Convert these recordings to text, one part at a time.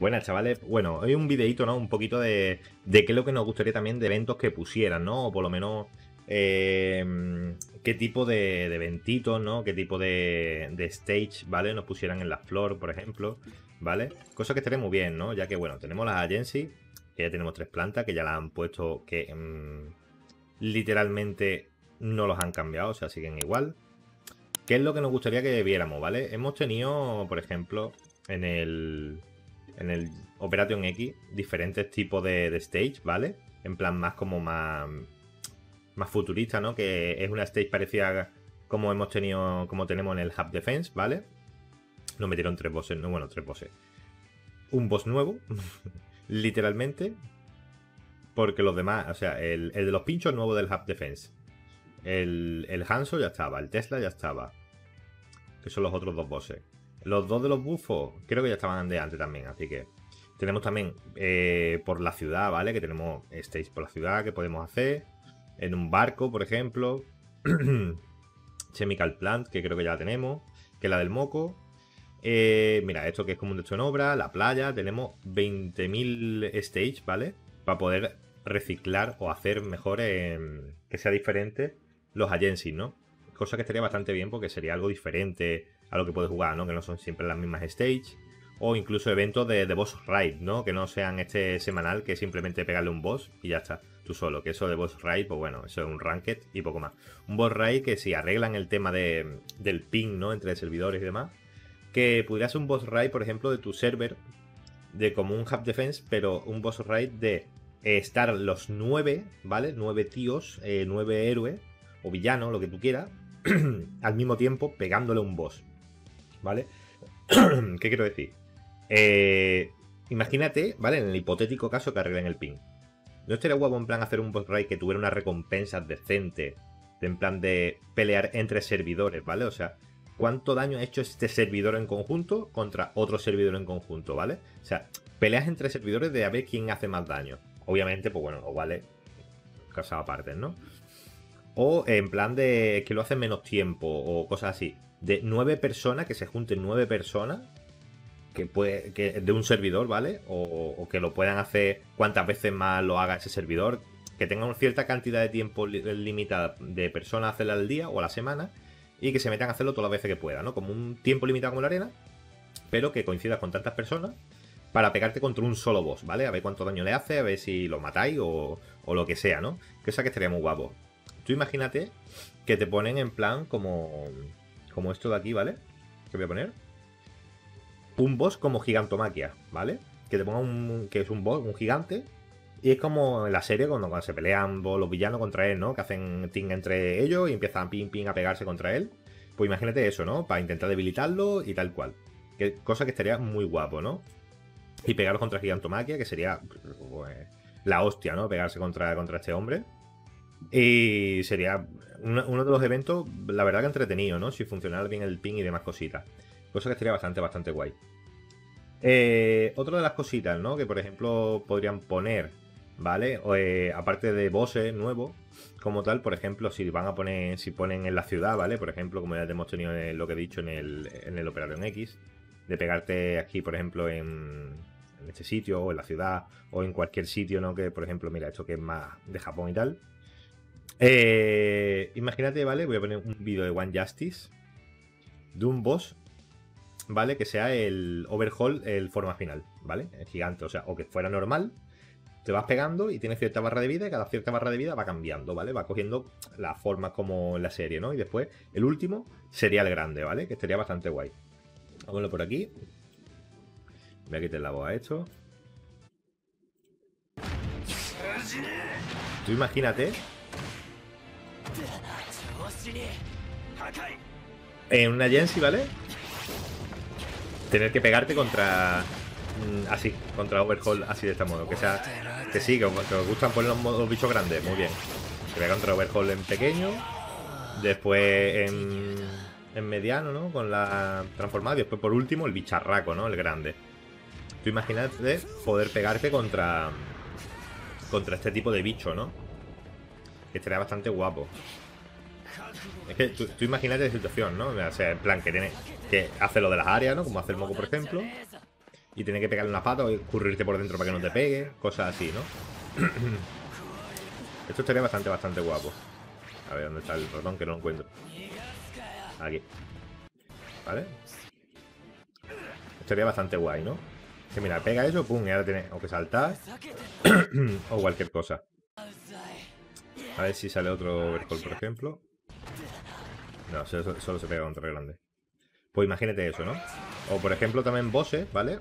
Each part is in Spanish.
Buenas, chavales. Bueno, hoy un videito, ¿no? Un poquito de qué es lo que nos gustaría también de eventos que pusieran, ¿no? O por lo menos qué tipo de eventitos, ¿no? Qué tipo de stage, ¿vale? Nos pusieran en la flor, por ejemplo, ¿vale? Cosa que estaría muy bien, ¿no? Ya que, bueno, tenemos las agencies, que ya tenemos 3 plantas, que ya las han puesto, que literalmente no los han cambiado, o sea, siguen igual. ¿Qué es lo que nos gustaría que viéramos, ¿vale? Hemos tenido, por ejemplo, en el Operation X, diferentes tipos de stage, ¿vale? En plan más como más futurista, ¿no? Que es una stage parecida como hemos tenido, como tenemos en el Hub Defense, ¿vale? Nos metieron 3 bosses, no, bueno, 3 bosses. Un boss nuevo, literalmente, porque los demás, o sea, el de los pinchos nuevo del Hub Defense. El Hanzo ya estaba, el Tesla ya estaba, que son los otros 2 bosses. Los 2 de los bufos creo que ya estaban de antes también, así que tenemos también por la ciudad, ¿vale? Que tenemos stage por la ciudad que podemos hacer en un barco, por ejemplo. Chemical Plant, que creo que ya la tenemos, que es la del moco. Mira, esto que es como un techo en obra, la playa. Tenemos 20.000 stage, ¿vale? Para poder reciclar o hacer mejor, que sea diferente los agencies, ¿no? Cosa que estaría bastante bien porque sería algo diferente a lo que puedes jugar, ¿no? Que no son siempre las mismas stage. O incluso eventos de boss raid, ¿no? Que no sean este semanal, que simplemente pegarle un boss y ya está, tú solo. Que eso de boss raid, pues bueno, eso es un ranked y poco más. Un boss raid que si arreglan el tema del ping, ¿no? Entre servidores y demás. Que pudieras un boss raid, por ejemplo, de tu server, de como un Hub Defense, pero un boss raid de estar los 9, ¿vale? 9 tíos, 9 héroes o villanos, lo que tú quieras, al mismo tiempo pegándole un boss, ¿vale? ¿Qué quiero decir? Imagínate, ¿vale? En el hipotético caso que arreglen el ping. ¿No estaría guapo en plan hacer un boss raid que tuviera unas recompensas decentes? En plan de pelear entre servidores, ¿vale? O sea, ¿cuánto daño ha hecho este servidor en conjunto contra otro servidor en conjunto, ¿vale? O sea, peleas entre servidores de a ver quién hace más daño. Obviamente, pues bueno, o vale, casado aparte, ¿no? O en plan de que lo hacen menos tiempo o cosas así. De 9 personas, que se junten 9 personas que de un servidor, ¿vale? O que lo puedan hacer cuantas veces más lo haga ese servidor. Que tengan una cierta cantidad de tiempo limitada de personas a hacerla al día o a la semana y que se metan a hacerlo todas las veces que puedan, ¿no? Como un tiempo limitado como la arena, pero que coincida con tantas personas, para pegarte contra un solo boss, ¿vale? A ver cuánto daño le hace, a ver si lo matáis o lo que sea, ¿no? Que esa que estaría muy guapo. Tú imagínate que te ponen en plan como esto de aquí, ¿vale? Que voy a poner un boss como Gigantomaquia, ¿vale? Que te ponga que es un boss, un gigante, y es como en la serie cuando se pelean los villanos contra él, ¿no? Que hacen ting entre ellos y empiezan ping ping a pegarse contra él. Pues imagínate eso, ¿no? Para intentar debilitarlo y tal cual. Que cosa que estaría muy guapo, ¿no? Y pegaros contra Gigantomaquia, que sería pues la hostia, ¿no? Pegarse contra este hombre. Y sería uno de los eventos, la verdad que entretenido, ¿no? Si funcionara bien el ping y demás cositas. Cosa que estaría bastante, bastante guay. Otra de las cositas, ¿no? Que por ejemplo podrían poner, ¿vale? Aparte de bosses nuevos, como tal, por ejemplo, si ponen en la ciudad, ¿vale? Por ejemplo, como ya hemos tenido lo que he dicho en el Operation X. De pegarte aquí, por ejemplo, en este sitio, o en la ciudad, o en cualquier sitio, ¿no? Que, por ejemplo, mira, esto que es más de Japón y tal. Imagínate, ¿vale? Voy a poner un vídeo de One Justice, de un boss, ¿vale? Que sea el Overhaul, el forma final, ¿vale? El gigante, o sea, o que fuera normal, te vas pegando y tienes cierta barra de vida, y cada cierta barra de vida va cambiando, ¿vale? Va cogiendo la forma como en la serie, ¿no? Y después, el último sería el grande, ¿vale? Que estaría bastante guay. Vámonos por aquí. Voy a quitar la voz a esto. Tú imagínate en una Gensi, ¿vale? Tener que pegarte contra así, contra Overhaul, así de este modo. Que sea, que sí, que os gustan poner los bichos grandes, muy bien. Que vea contra Overhaul en pequeño. Después en mediano, ¿no? Con la transformada. Y después, por último, el bicharraco, ¿no? El grande. Tú imagínate poder pegarte contra este tipo de bicho, ¿no? Que estaría bastante guapo. Es que tú imagínate la situación, ¿no? O sea, en plan que hace lo de las áreas, ¿no? Como hace el moco, por ejemplo. y tener que pegarle una patada o escurrirte por dentro para que no te pegue, cosas así, ¿no? Esto estaría bastante guapo. A ver, ¿dónde está el ratón? Que no lo encuentro. Aquí. ¿Vale? Estaría bastante guay, ¿no? Que mira, pega eso, pum, y ahora tiene o que saltar o cualquier cosa. A ver si sale otro Overhaul, por ejemplo. No, solo se pega contra el grande. Pues imagínate eso, ¿no? O por ejemplo también bosses, ¿vale?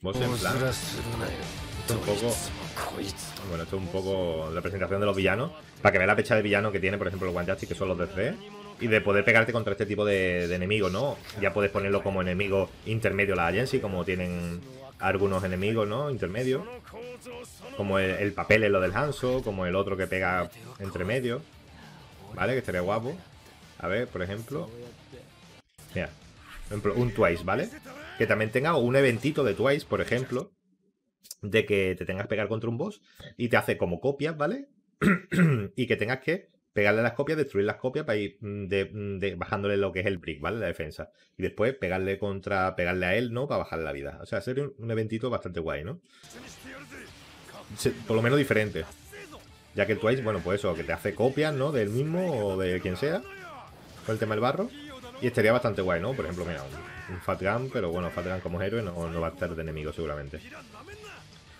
Bosses en plan... Esto es un poco... Bueno, esto es un poco la presentación de los villanos, para que vea la pecha de villano que tiene, por ejemplo, los One Justice, que son los DC, y de poder pegarte contra este tipo de enemigos, ¿no? Ya puedes ponerlo como enemigo intermedio la Gensi, como tienen algunos enemigos, ¿no? Intermedios. Como el papel es lo del Hanzo, como el otro que pega entre medio, ¿vale? Que estaría guapo. A ver, por ejemplo... Mira, por ejemplo, un Twice, ¿vale? Que también tenga un eventito de Twice, por ejemplo, de que te tengas que pegar contra un boss y te hace como copias, ¿vale? Y que tengas que pegarle las copias, destruir las copias para ir bajándole lo que es el brick, ¿vale? La defensa. Y después pegarle a él, ¿no? Para bajar la vida. O sea, sería un eventito bastante guay, ¿no? Por lo menos diferente. Ya que el Twice, bueno, pues eso, que te hace copias, ¿no? Del mismo o de quien sea. Con el tema del barro. Y estaría bastante guay, ¿no? Por ejemplo, mira, un Fat Gum, pero bueno, Fat Gum como héroe no va a estar de enemigo seguramente.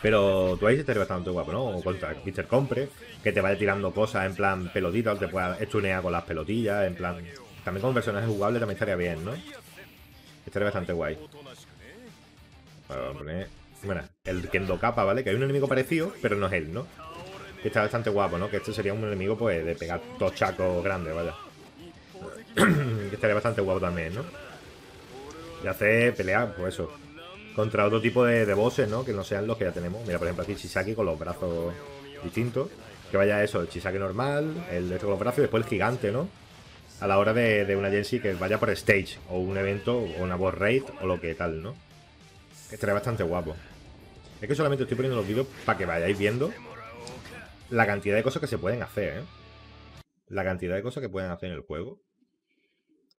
Pero Twice estaría bastante guapo, ¿no? O contra Mr. Compre, que te vaya tirando cosas en plan pelotita, o te pueda stunear con las pelotillas, en plan... También con personajes jugables también estaría bien, ¿no? Estaría bastante guay. Para poner... Bueno, el Kendo Capa, ¿vale? Que hay un enemigo parecido, pero no es él, ¿no? Que está bastante guapo, ¿no? Que este sería un enemigo, pues, de pegar dos chacos grandes, vaya. Que estaría bastante guapo también, ¿no? Y hacer pelear, pues eso, contra otro tipo de bosses, ¿no? Que no sean los que ya tenemos. Mira, por ejemplo, aquí Shisaki con los brazos distintos. Que vaya eso, el Shisaki normal, el de esto con los brazos y después el gigante, ¿no? A la hora de una Gensi que vaya por stage o un evento o una boss raid o lo que tal, ¿no? Que estaría bastante guapo. Es que solamente estoy poniendo los vídeos para que vayáis viendo la cantidad de cosas que se pueden hacer, ¿eh? La cantidad de cosas que pueden hacer en el juego.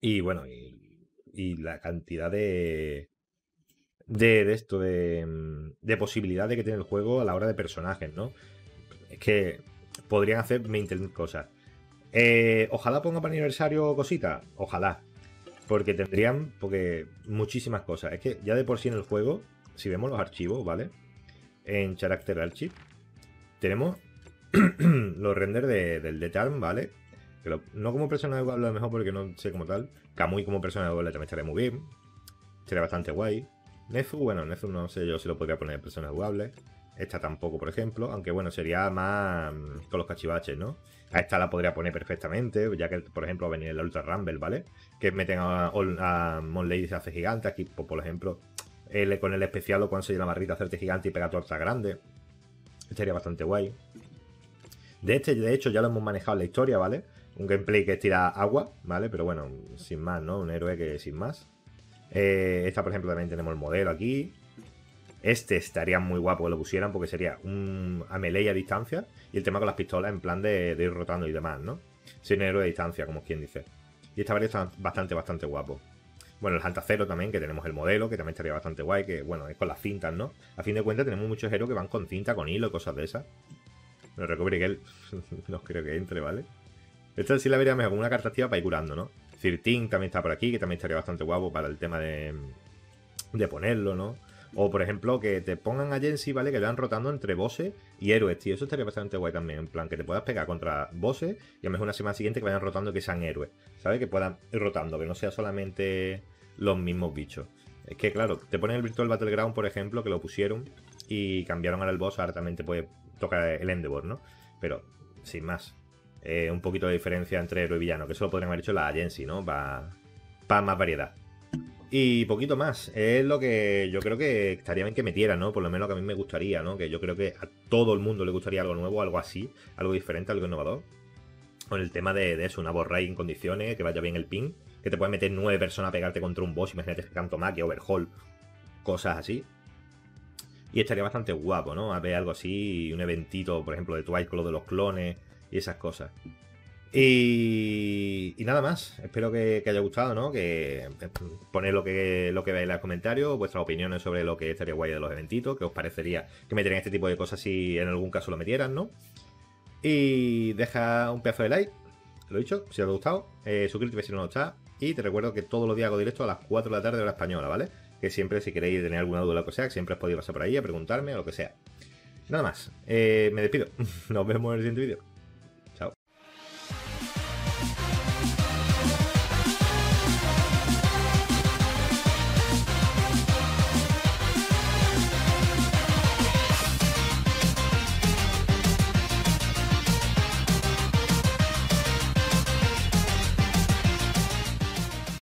Y bueno, y la cantidad de esto, de posibilidades que tiene el juego a la hora de personajes, ¿no? Es que podrían hacer 20 cosas. Ojalá ponga para aniversario cositas. Ojalá. Porque tendrían muchísimas cosas. Es que ya de por sí en el juego, si vemos los archivos, ¿vale? En Character archive tenemos los renders del Detarm, ¿vale? Pero no como personaje jugable a lo mejor porque no sé como tal. Kamui como personaje jugable también estaría muy bien. Estaría bastante guay. Nezu, bueno, Nezu no sé yo si lo podría poner en personaje jugable. Esta tampoco, por ejemplo. Aunque bueno, sería más con los cachivaches, ¿no? A esta la podría poner perfectamente. Ya que, por ejemplo, va a venir el Ultra Rumble, ¿vale? Que meten a Mon Lady y se hace gigante. Aquí, pues, por ejemplo, con el especial o cuando se llena la barrita hacerte gigante y pega torta grande. Estaría bastante guay. De hecho, ya lo hemos manejado en la historia, ¿vale? Un gameplay que tira agua, ¿vale? Pero bueno, sin más, ¿no? Un héroe que sin más. Esta, por ejemplo, también tenemos el modelo aquí. Este estaría muy guapo que lo pusieran porque sería un melee a distancia y el tema con las pistolas en plan de ir rotando y demás, ¿no? Sin héroe a distancia, como quien dice. Y esta variante está bastante guapo. Bueno, el Hanta Cero también, que tenemos el modelo, que también estaría bastante guay, que bueno, es con las cintas, ¿no? A fin de cuentas tenemos muchos héroes que van con cinta, con hilo y cosas de esas. Bueno, recubrí que él no creo que entre, ¿vale? Esta sí la vería mejor, como una carta activa para ir curando, ¿no? Cirtin también está por aquí, que también estaría bastante guapo para el tema de ponerlo, ¿no? O, por ejemplo, que te pongan a Gensi, ¿vale? Que vayan rotando entre bosses y héroes, tío. Eso estaría bastante guay también. En plan, que te puedas pegar contra bosses y a lo mejor una semana siguiente que vayan rotando que sean héroes, ¿sabes? Que puedan ir rotando, que no sea solamente los mismos bichos. Es que, claro, te ponen el Virtual Battleground, por ejemplo, que lo pusieron y cambiaron ahora el boss. Ahora también te puede tocar el Endeavor, ¿no? Pero, sin más. Un poquito de diferencia entre héroe y villano, que eso lo podrían haber hecho la Gensi, ¿no? Para más variedad. Y poquito más, es lo que yo creo que estaría bien que metiera, ¿no? Por lo menos lo que a mí me gustaría, ¿no? Que yo creo que a todo el mundo le gustaría algo nuevo, algo así, algo diferente, algo innovador. Con el tema de eso, una boss raid en condiciones, que vaya bien el ping, que te puedes meter 9 personas a pegarte contra un boss, imagínate Gigantomaquia, Overhaul, cosas así. Y estaría bastante guapo, ¿no? A ver algo así, un eventito, por ejemplo, de Twice con lo de los clones y esas cosas. Y nada más, espero que haya gustado, ¿no? Que ponéis lo que veáis en los comentarios, vuestras opiniones sobre lo que estaría guay de los eventitos, que os parecería que metieran este tipo de cosas si en algún caso lo metieran, ¿no? Y deja un pedazo de like, lo he dicho, si os ha gustado, suscríbete si no lo está, y te recuerdo que todos los días hago directo a las 4 de la tarde hora española, ¿vale? Que siempre, si queréis tener alguna duda o lo que sea, siempre os podéis pasar por ahí a preguntarme o lo que sea. Nada más, me despido, nos vemos en el siguiente vídeo.